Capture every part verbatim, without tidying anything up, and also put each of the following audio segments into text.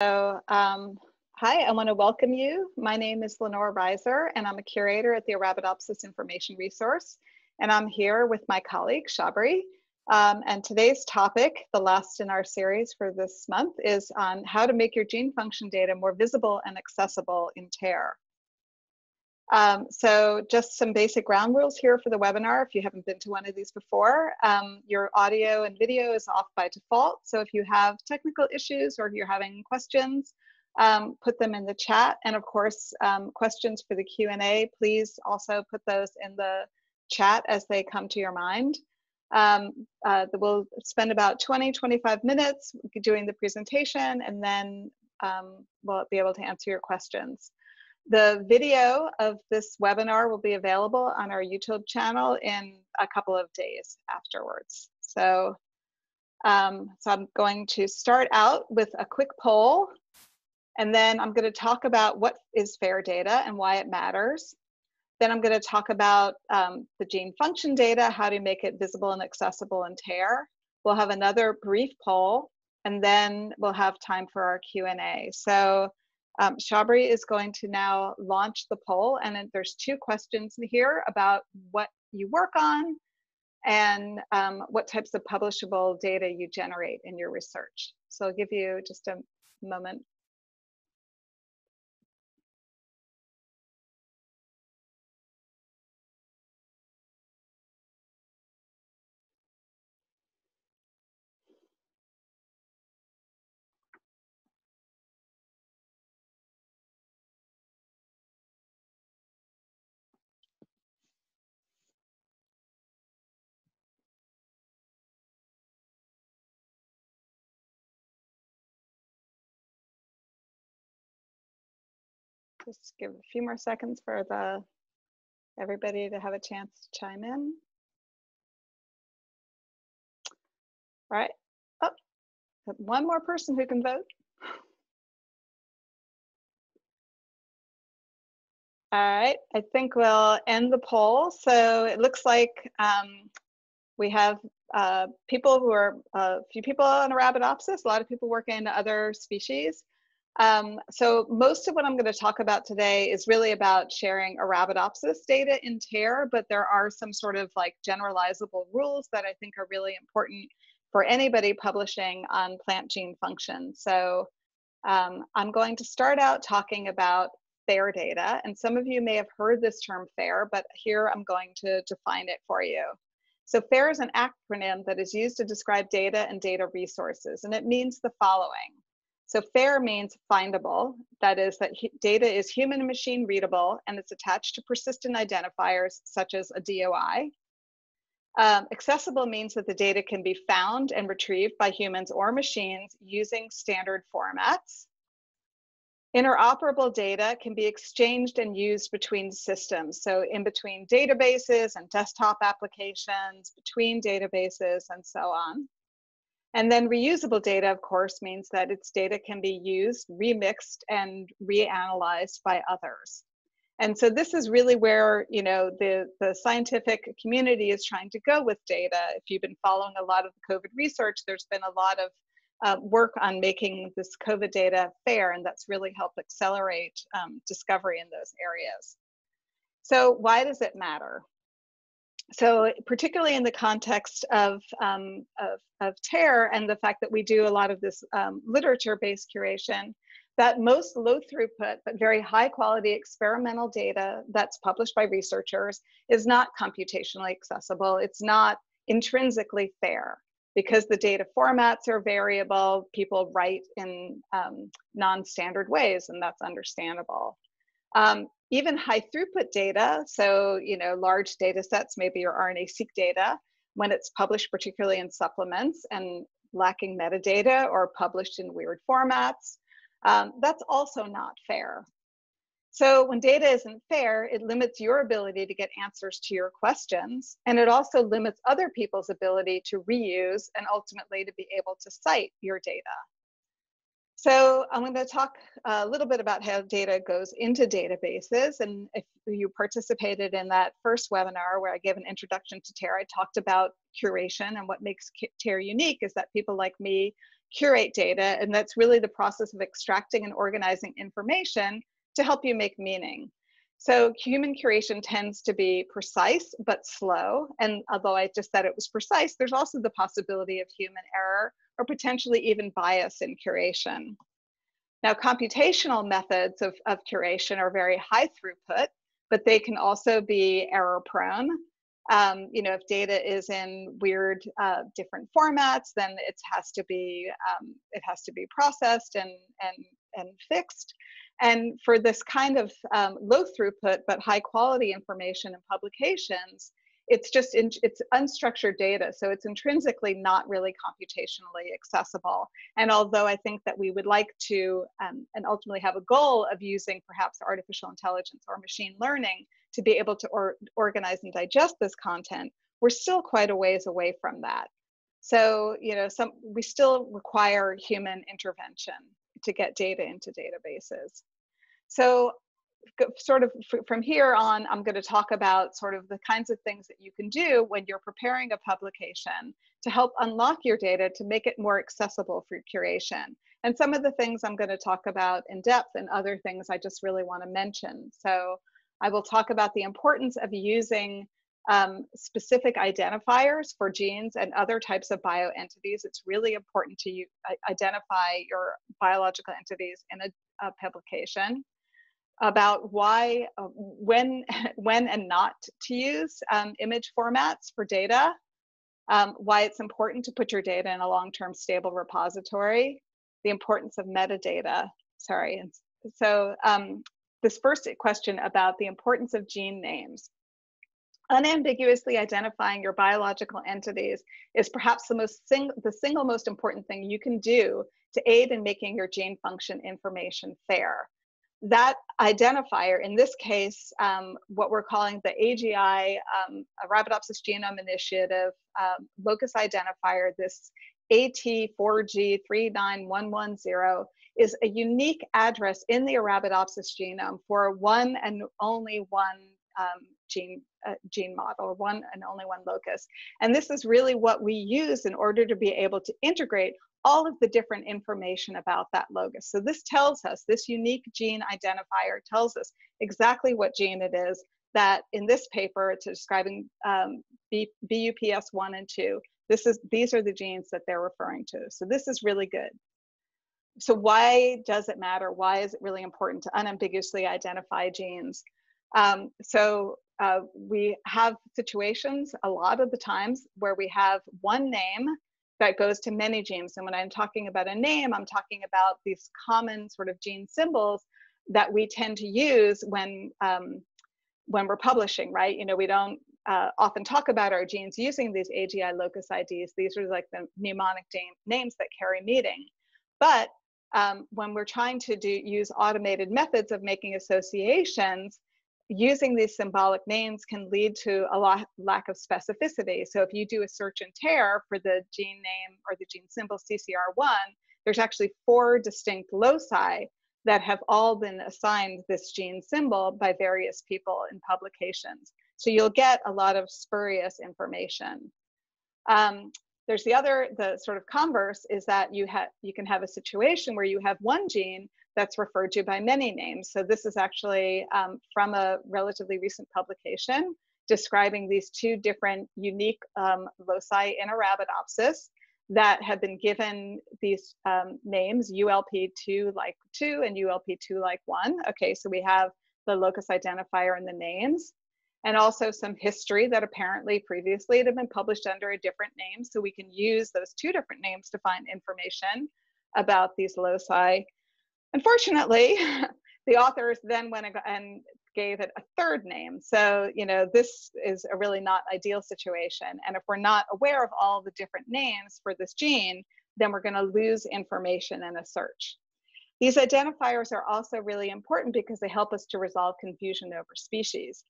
So, um, hi, I want to welcome you. My name is Lenore Reiser, and I'm a curator at the Arabidopsis Information Resource, and I'm here with my colleague, Shabri. Um, and today's topic, the last in our series for this month, is on how to make your gene function data more visible and accessible in TARE. Um, so just some basic ground rules here for the webinar if you haven't been to one of these before. Um, your audio and video is off by default, so if you have technical issues or if you're having questions, um, put them in the chat. And of course, um, questions for the Q and A, please also put those in the chat as they come to your mind. Um, uh, we'll spend about twenty, twenty-five minutes doing the presentation, and then um, we'll be able to answer your questions. The video of this webinar will be available on our YouTube channel in a couple of days afterwards. So, um, so I'm going to start out with a quick poll, and then I'm going to talk about what is FAIR data and why it matters. Then I'm going to talk about um, the gene function data, how to make it visible and accessible in TARE. We'll have another brief poll, and then we'll have time for our Q and A. So. Um, Shabri is going to now launch the poll, and then there's two questions here about what you work on and um, what types of publishable data you generate in your research. So I'll give you just a moment. Just give a few more seconds for the everybody to have a chance to chime in. All right. Oh, one more person who can vote. All right. I think we'll end the poll. So it looks like um, we have uh, people who are a uh, few people on Arabidopsis, a lot of people working in other species. Um, so most of what I'm going to talk about today is really about sharing Arabidopsis data in TARE, but there are some sort of like generalizable rules that I think are really important for anybody publishing on plant gene function. So um, I'm going to start out talking about FAIR data, and some of you may have heard this term FAIR, but here I'm going to define it for you. So FAIR is an acronym that is used to describe data and data resources, and it means the following. So FAIR means findable, that is that data is human and machine readable, and it's attached to persistent identifiers such as a D O I. Um, accessible means that the data can be found and retrieved by humans or machines using standard formats. Interoperable data can be exchanged and used between systems, so in between databases and desktop applications, between databases, and so on. And then reusable data, of course, means that its data can be used, remixed, and reanalyzed by others. And so this is really where, you know, the, the scientific community is trying to go with data. If you've been following a lot of the COVID research, there's been a lot of uh, work on making this COVID data FAIR, and that's really helped accelerate um, discovery in those areas. So why does it matter? So particularly in the context of, um, of, of TARE and the fact that we do a lot of this um, literature-based curation, that most low throughput but very high quality experimental data that's published by researchers is not computationally accessible. It's not intrinsically FAIR because the data formats are variable, people write in um, non-standard ways, and that's understandable. Um, Even high throughput data, so you know, large data sets, maybe your R N A seq data, when it's published particularly in supplements and lacking metadata or published in weird formats, um, that's also not FAIR. So when data isn't FAIR, it limits your ability to get answers to your questions, and it also limits other people's ability to reuse and ultimately to be able to cite your data. So I'm going to talk a little bit about how data goes into databases. And if you participated in that first webinar where I gave an introduction to TARE, I talked about curation, and what makes TARE unique is that people like me curate data, and that's really the process of extracting and organizing information to help you make meaning. So human curation tends to be precise but slow, and although I just said it was precise, there's also the possibility of human error or potentially even bias in curation. Now, computational methods of, of curation are very high throughput, but they can also be error prone. Um, you know, if data is in weird uh, different formats, then it has to be um, it has to be processed and and and fixed. And for this kind of um, low throughput but high quality information and publications, it's just in, it's unstructured data, so it's intrinsically not really computationally accessible. And although I think that we would like to um, and ultimately have a goal of using perhaps artificial intelligence or machine learning to be able to or organize and digest this content, we're still quite a ways away from that. So you know, some we still require human intervention to get data into databases. So sort of from here on, I'm going to talk about sort of the kinds of things that you can do when you're preparing a publication to help unlock your data to make it more accessible for curation. And some of the things I'm going to talk about in depth and other things I just really want to mention. So I will talk about the importance of using um, specific identifiers for genes and other types of bioentities. It's really important to you, identify your biological entities in a, a publication. About why, uh, when, when and not to use um, image formats for data, um, why it's important to put your data in a long-term stable repository, the importance of metadata, sorry. And so um, this first question about the importance of gene names. Unambiguously identifying your biological entities is perhaps the, most sing the single most important thing you can do to aid in making your gene function information fair. That identifier, in this case, um, what we're calling the A G I, um, Arabidopsis Genome Initiative, um, locus identifier, this A T four G three nine one one zero, is a unique address in the Arabidopsis genome for one and only one um, gene, uh, gene model, or one and only one locus. And this is really what we use in order to be able to integrate all of the different information about that locus. So this tells us, this unique gene identifier tells us exactly what gene it is that in this paper, it's describing um, B U P S one and two. This is, these are the genes that they're referring to. So this is really good. So why does it matter? Why is it really important to unambiguously identify genes? Um, so uh, we have situations a lot of the times where we have one name that goes to many genes. And when I'm talking about a name, I'm talking about these common sort of gene symbols that we tend to use when, um, when we're publishing, right? You know, we don't uh, often talk about our genes using these A G I locus I Ds. These are like the mnemonic names that carry meaning. But um, when we're trying to do, use automated methods of making associations, using these symbolic names can lead to a lot, lack of specificity. So if you do a search and tear for the gene name or the gene symbol C C R one, there's actually four distinct loci that have all been assigned this gene symbol by various people in publications. So you'll get a lot of spurious information. Um, there's the other, the sort of converse is that you, ha you can have a situation where you have one gene that's referred to by many names. So this is actually um, from a relatively recent publication describing these two different unique um, loci in Arabidopsis that have been given these um, names, U L P two like two and U L P two like one. Okay, so we have the locus identifier and the names, and also some history that apparently previously it had been published under a different name. So we can use those two different names to find information about these loci. Unfortunately, the authors then went and gave it a third name. So, you know, this is a really not ideal situation. And if we're not aware of all the different names for this gene, then we're going to lose information in a search. These identifiers are also really important because they help us to resolve confusion over species.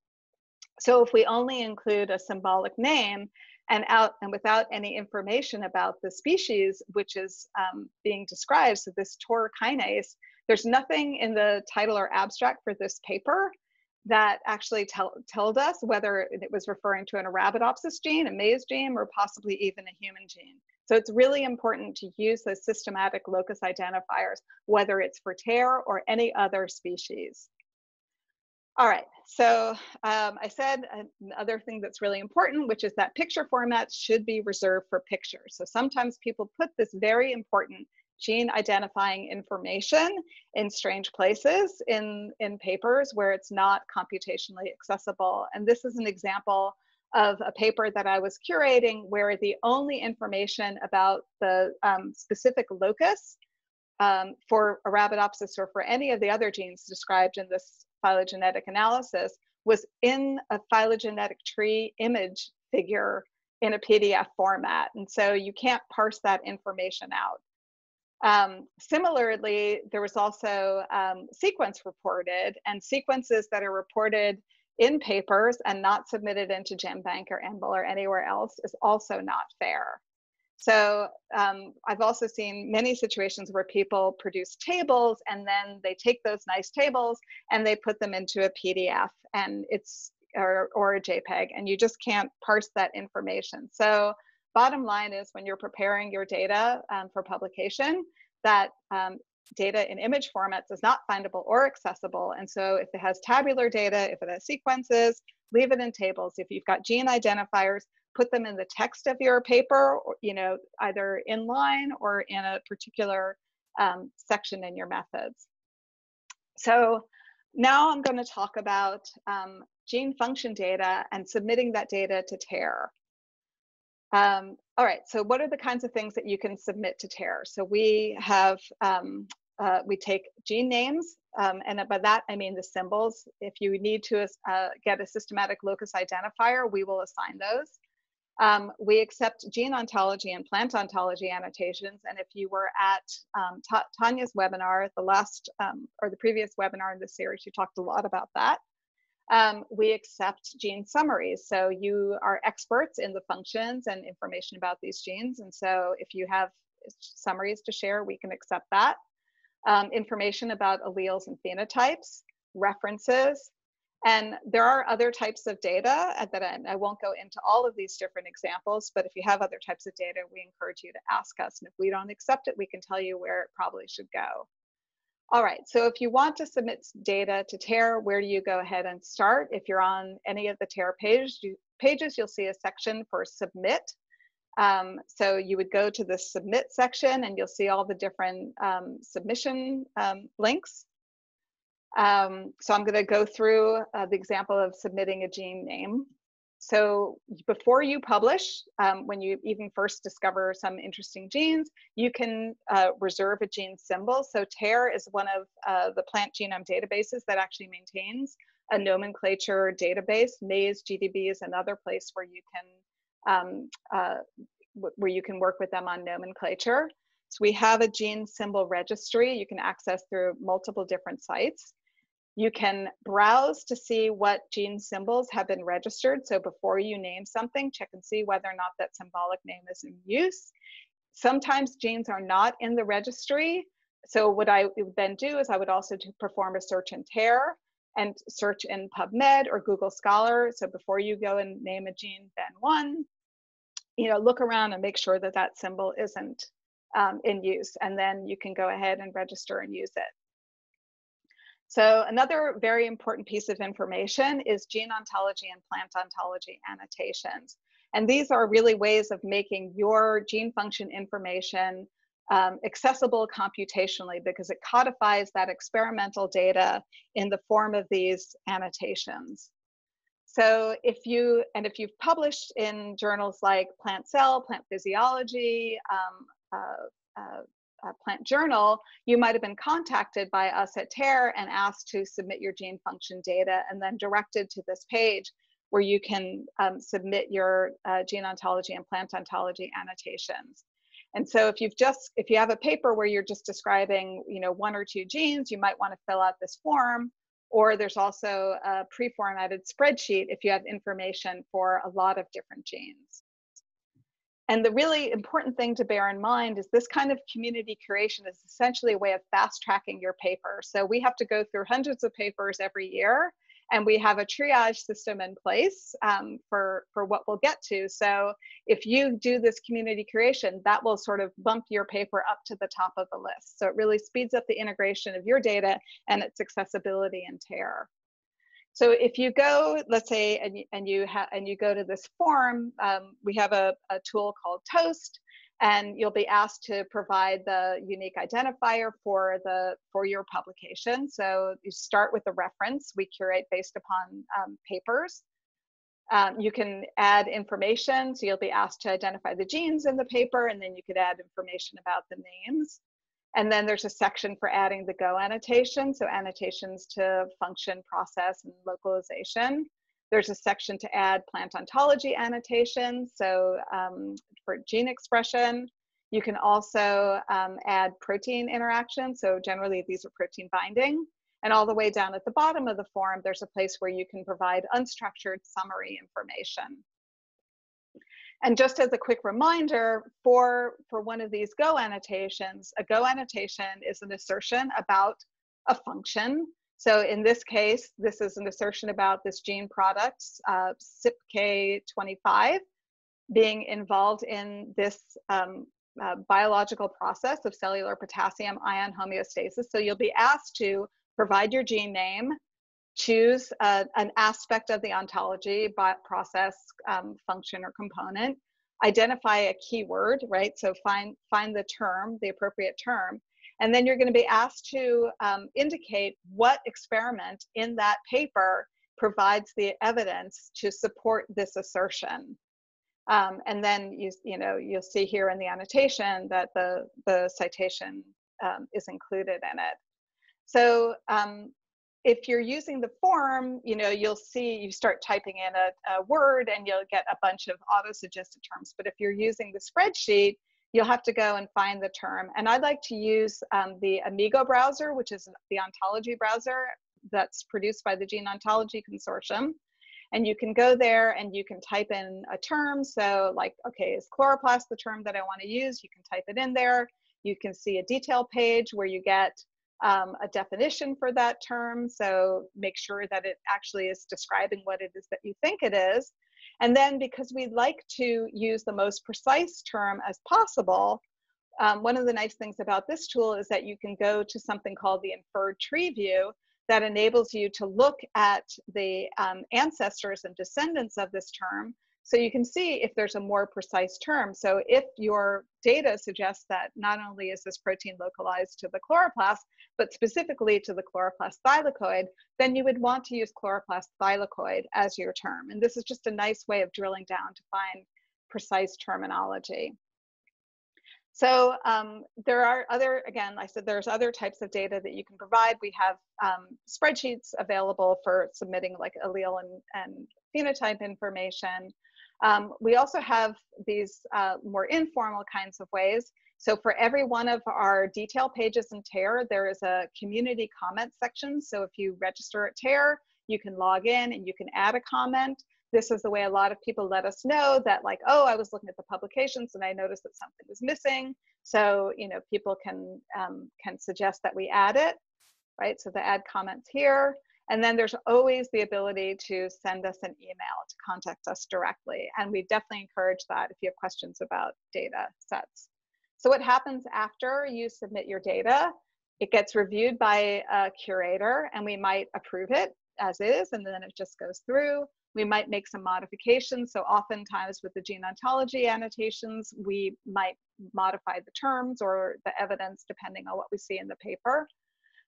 So if we only include a symbolic name and out and without any information about the species which is um, being described, so this T O R kinase, there's nothing in the title or abstract for this paper that actually tell, told us whether it was referring to an Arabidopsis gene, a maize gene, or possibly even a human gene. So it's really important to use those systematic locus identifiers, whether it's for TARE or any other species. All right, so um, I said another thing that's really important, which is that picture formats should be reserved for pictures. So sometimes people put this very important gene identifying information in strange places in, in papers where it's not computationally accessible. And this is an example of a paper that I was curating where the only information about the um, specific locus um, for Arabidopsis or for any of the other genes described in this phylogenetic analysis was in a phylogenetic tree image figure in a P D F format. And so you can't parse that information out. Um, similarly, there was also um, sequence reported, and sequences that are reported in papers and not submitted into GenBank or E M B L or anywhere else is also not fair. So um, I've also seen many situations where people produce tables and then they take those nice tables and they put them into a P D F and it's or, or a JPEG, and you just can't parse that information. So bottom line is, when you're preparing your data um, for publication, that um, data in image formats is not findable or accessible. And so if it has tabular data, if it has sequences, leave it in tables. If you've got gene identifiers, put them in the text of your paper, or, you know, either in line or in a particular um, section in your methods. So now I'm going to talk about um, gene function data and submitting that data to TARE. Um, all right, so what are the kinds of things that you can submit to TARE? So we have, um, uh, we take gene names, um, and by that I mean the symbols. If you need to uh, get a systematic locus identifier, we will assign those. Um, we accept gene ontology and plant ontology annotations, and if you were at um, Ta Tanya's webinar, the last um, or the previous webinar in this series, you talked a lot about that. Um, we accept gene summaries. So you are experts in the functions and information about these genes. And so if you have summaries to share, we can accept that. Um, information about alleles and phenotypes, references. And there are other types of data that I, I won't go into all of these different examples, but if you have other types of data, we encourage you to ask us. And if we don't accept it, we can tell you where it probably should go. All right, so if you want to submit data to TARE, where do you go ahead and start? If you're on any of the TARE pages, you, pages you'll see a section for submit. Um, so you would go to the submit section and you'll see all the different um, submission um, links. Um, so I'm gonna go through uh, the example of submitting a gene name. So before you publish, um, when you even first discover some interesting genes, you can uh, reserve a gene symbol. So TARE is one of uh, the plant genome databases that actually maintains a nomenclature database. Maize G D B is another place where you can um, uh, where you can work with them on nomenclature. So we have a gene symbol registry you can access through multiple different sites. You can browse to see what gene symbols have been registered. So before you name something, check and see whether or not that symbolic name is in use. Sometimes genes are not in the registry. So what I would then do is I would also do perform a search in TARE and search in PubMed or Google Scholar. So before you go and name a gene, then one, you know, look around and make sure that that symbol isn't um, in use. And then you can go ahead and register and use it. So another very important piece of information is gene ontology and plant ontology annotations. And these are really ways of making your gene function information um, accessible computationally, because it codifies that experimental data in the form of these annotations. So if you, and if you've published in journals like Plant Cell, Plant Physiology, um, uh, uh, Uh, Plant Journal, you might have been contacted by us at TARE and asked to submit your gene function data and then directed to this page where you can um, submit your uh, gene ontology and plant ontology annotations. And so if you've just, if you have a paper where you're just describing, you know, one or two genes, you might want to fill out this form, or there's also a pre-formatted spreadsheet if you have information for a lot of different genes. And the really important thing to bear in mind is this kind of community curation is essentially a way of fast tracking your paper. So we have to go through hundreds of papers every year And we have a triage system in place um, for, for what we'll get to. So if you do this community curation, that will sort of bump your paper up to the top of the list. So it really speeds up the integration of your data and its accessibility in TARE. So if you go, let's say, and, and, you, ha and you go to this form, um, we have a, a tool called Toast, and you'll be asked to provide the unique identifier for, the, for your publication. So you start with a reference. We curate based upon um, papers. Um, you can add information. So you'll be asked to identify the genes in the paper, and then you could add information about the names. And then there's a section for adding the Go annotation, so annotations to function, process, and localization. There's a section to add plant ontology annotations, so um, for gene expression. You can also um, add protein interactions, so generally these are protein binding. And all the way down at the bottom of the form, there's a place where you can provide unstructured summary information. And just as a quick reminder, for, for one of these Go annotations, a Go annotation is an assertion about a function. So in this case, this is an assertion about this gene product, uh, C I P K twenty-five, being involved in this um, uh, biological process of cellular potassium ion homeostasis. So you'll be asked to provide your gene name, choose uh, an aspect of the ontology, process, um, function, or component, identify a keyword, right? So find, find the term, the appropriate term, and then you're going to be asked to um, indicate what experiment in that paper provides the evidence to support this assertion. Um, and then, you, you know, you'll see here in the annotation that the, the citation um, is included in it. So, um, if you're using the form, you know, you'll see you start typing in a, a word and you'll get a bunch of auto-suggested terms. But if you're using the spreadsheet, you'll have to go and find the term. And I'd like to use um, the Amigo browser, which is the ontology browser that's produced by the Gene Ontology Consortium. And you can go there and you can type in a term. So like, okay, is chloroplast the term that I want to use? You can type it in there. You can see a detail page where you get Um, a definition for that term, so make sure that it actually is describing what it is that you think it is. And then, because we like to use the most precise term as possible, um, one of the nice things about this tool is that you can go to something called the inferred tree view that enables you to look at the um, ancestors and descendants of this term, so you can see if there's a more precise term. So if your data suggests that not only is this protein localized to the chloroplast, but specifically to the chloroplast thylakoid, then you would want to use chloroplast thylakoid as your term. And this is just a nice way of drilling down to find precise terminology. So um, there are other, again, I said there's other types of data that you can provide. We have um, spreadsheets available for submitting like allele and, and phenotype information. Um, we also have these uh, more informal kinds of ways. So for every one of our detail pages in TARE, there is a community comment section. So if you register at TARE, you can log in and you can add a comment. This is the way a lot of people let us know that, like, oh, I was looking at the publications and I noticed that something was missing. So, you know, people can, um, can suggest that we add it, right? So the add comments here. And then there's always the ability to send us an email, to contact us directly. And we definitely encourage that if you have questions about data sets. So what happens after you submit your data? It gets reviewed by a curator, and we might approve it as is, and then it just goes through. We might make some modifications. So oftentimes with the gene ontology annotations, we might modify the terms or the evidence depending on what we see in the paper.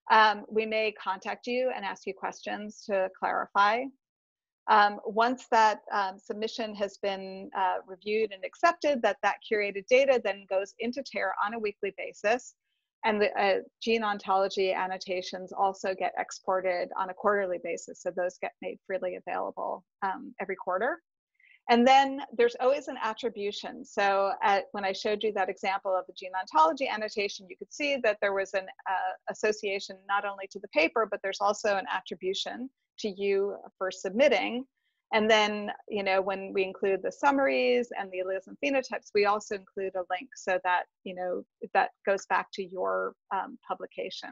Um, we may contact you and ask you questions to clarify. Um, once that um, submission has been uh, reviewed and accepted, that that curated data then goes into TARE on a weekly basis. And the uh, gene ontology annotations also get exported on a quarterly basis. So those get made freely available um, every quarter. And then there's always an attribution. So at, when I showed you that example of the gene ontology annotation, you could see that there was an uh, association not only to the paper, but there's also an attribution to you for submitting. And then, you know, when we include the summaries and the alleles and phenotypes, we also include a link so that, you know, that goes back to your um, publication.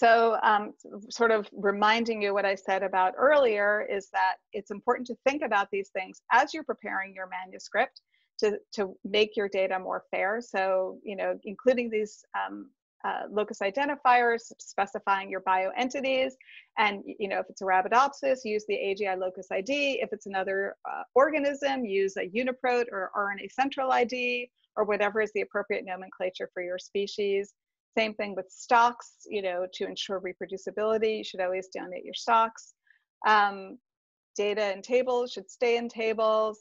So um, sort of reminding you what I said about earlier is that it's important to think about these things as you're preparing your manuscript to, to make your data more fair. So, you know, including these um, uh, locus identifiers, specifying your bioentities, and, you know, if it's Arabidopsis, use the A G I locus I D. If it's another uh, organism, use a Uniprot or R N A central I D, or whatever is the appropriate nomenclature for your species. Same thing with stocks, you know, to ensure reproducibility, you should always donate your stocks. Um, data in tables should stay in tables.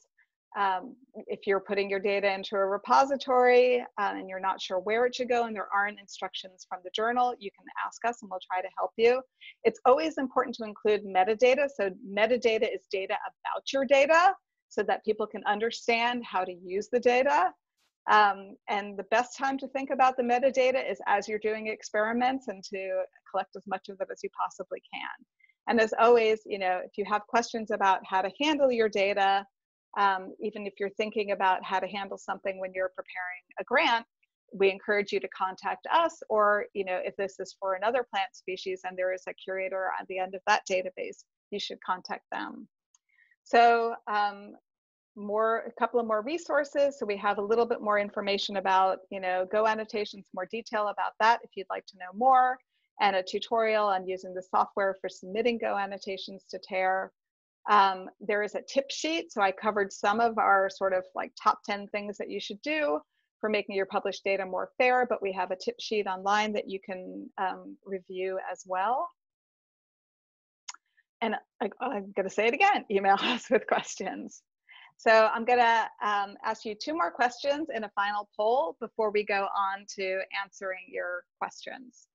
Um, if you're putting your data into a repository uh, and you're not sure where it should go and there aren't instructions from the journal, you can ask us and we'll try to help you. It's always important to include metadata. So metadata is data about your data so that people can understand how to use the data. Um, and the best time to think about the metadata is as you're doing experiments, and to collect as much of them as you possibly can. And as always, you know, if you have questions about how to handle your data, um, even if you're thinking about how to handle something when you're preparing a grant, we encourage you to contact us, or, you know, if this is for another plant species and there is a curator at the end of that database, you should contact them. So, um, more a couple of more resources. So we have a little bit more information about, you know, Go annotations, more detail about that if you'd like to know more, and a tutorial on using the software for submitting Go annotations to TAIR. Um, there is a tip sheet. So I covered some of our sort of like top ten things that you should do for making your published data more fair, but we have a tip sheet online that you can um, review as well. And I, I'm gonna say it again, email us with questions. So I'm gonna um, ask you two more questions in a final poll before we go on to answering your questions.